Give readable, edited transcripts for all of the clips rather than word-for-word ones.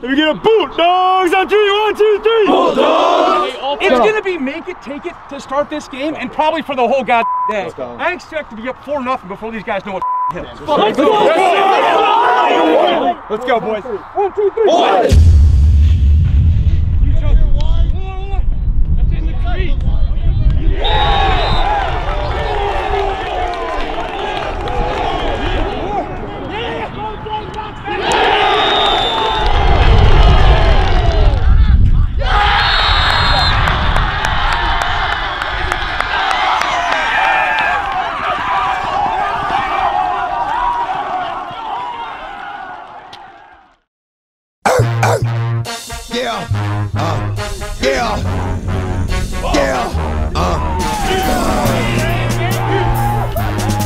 Let me get a boot, dogs! On three, one, two, three! Bulldogs! It's gonna be make it, take it to start this game, and probably for the whole god day. I expect to be up 4-0 before these guys know what hit. Let's go! Let's go, boys! One, two, three! Boys!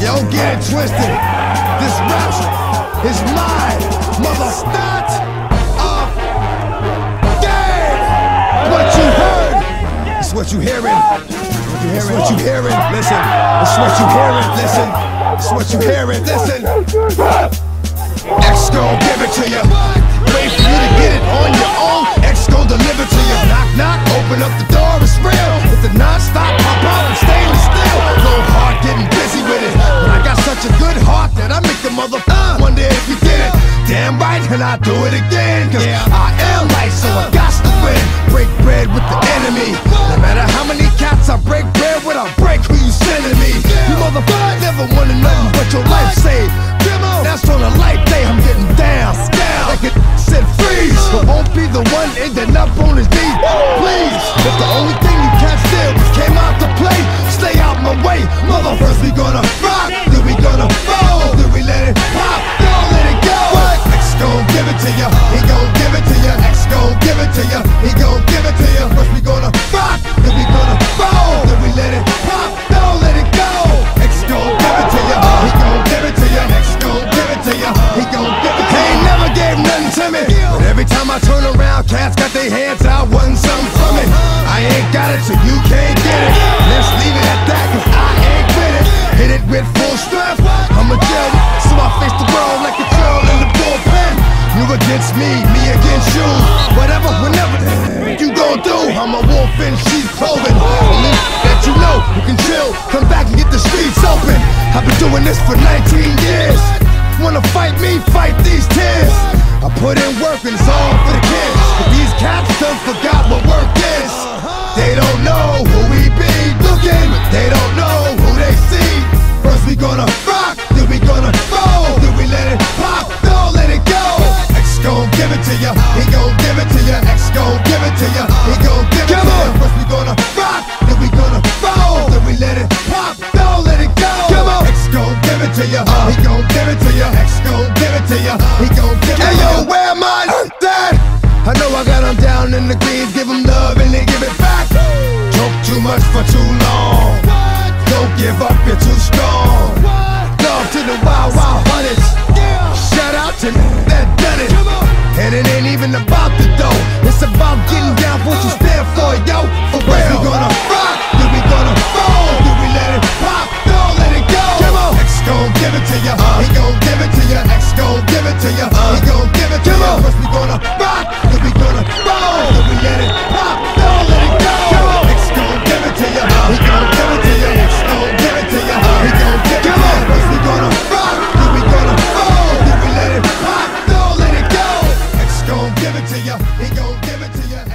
Don't get it twisted. This rap is my mother start of game. What you heard is what you hearing. It's what you hearing. Listen. It's what you hearing. Listen. It's what you hearing. Listen. X gon' give it to you. Wait for you to get it on your own. X gon' deliver to you. Knock, knock. Open up the door. It's real. With the non-stop pop out and stainless steel. Go hard, getting busy with it. But I got such a good heart that I make the motherfucker wonder if you did it. Damn right, and I do it again. Cause I am light, so I got to win. Break bread with the enemy. No matter how many cats I break bread with, I break who you sending me. You motherfucker never wanted nothing but your life saved. That's on a light day, I'm getting down. Like it said freeze, but won't be the one ending up on his knees. Please, if the only thing you can't steal is came out to play, stay out my way. Mother, first we gonna rock, then we gonna fall, then we let it pop, don't let it go. X gon' give it to ya, he gon' give it to ya. X gon' give it to ya, he gon' give it to ya. First we gonna rock, then we gonna fall, then we let it pop, don't let it go. X gon' give it to ya, he gon' give it to ya. X gon' give it to ya, he gon' give it to ya. He never gave nothing to me, but every time I turn around, cats got their hands out, wanting something from it. I ain't got it, so you can't get it. Let's leave it at that, cause I ain't with it. Hit it with full strength, I'm a judge, so I face the world like a girl in the bullpen. You against me, me against you. Whatever, whenever, you gon' do. I'm a wolf in sheep's clothing. Only that you know, you can chill, come back and get the streets open. I've been doing this for 19 years. Wanna fight me, fight these tears. I put in work and it's all for the kids. But these cats done forgot what work is. They don't know who we be looking. They don't know who they see. First we gonna rock, then we gonna roll, then we let it pop, don't let it go. X gon' give it to ya, he gon' give it to ya. X gon' give it to ya, he gon' give it to ya. First we gonna rock, then we gonna roll, then we let it pop, don't let it go. X gon' give it to ya, he gon' give it to ya. X gon' give it to ya, he gon' give it to ya. Hey yo, where am I? I know I got them down in the greens, give them love and they give it back. Talk too much for too long. Don't give up, you're too strong. Love to the wild, wild hunters. Shout out to that done it. And it ain't even about the dough. It's about getting down for what you stand for, yo. For real. We gonna rock, then we gonna roll, then we let it pop, don't let it go. X gon' give it to ya, he gon' give it to ya. X gon' give it to ya, he gon' give it to ya. First we gonna rock, then we gonna roll, then we let it pop, don't let it go. X gon' give it to ya, he gon' give it to ya. X gon' give it to ya, he gon' give it to ya. First we gonna rock, then we gonna roll, then we let it pop, don't let it go. X gon' give it to ya, he gon' give it to ya.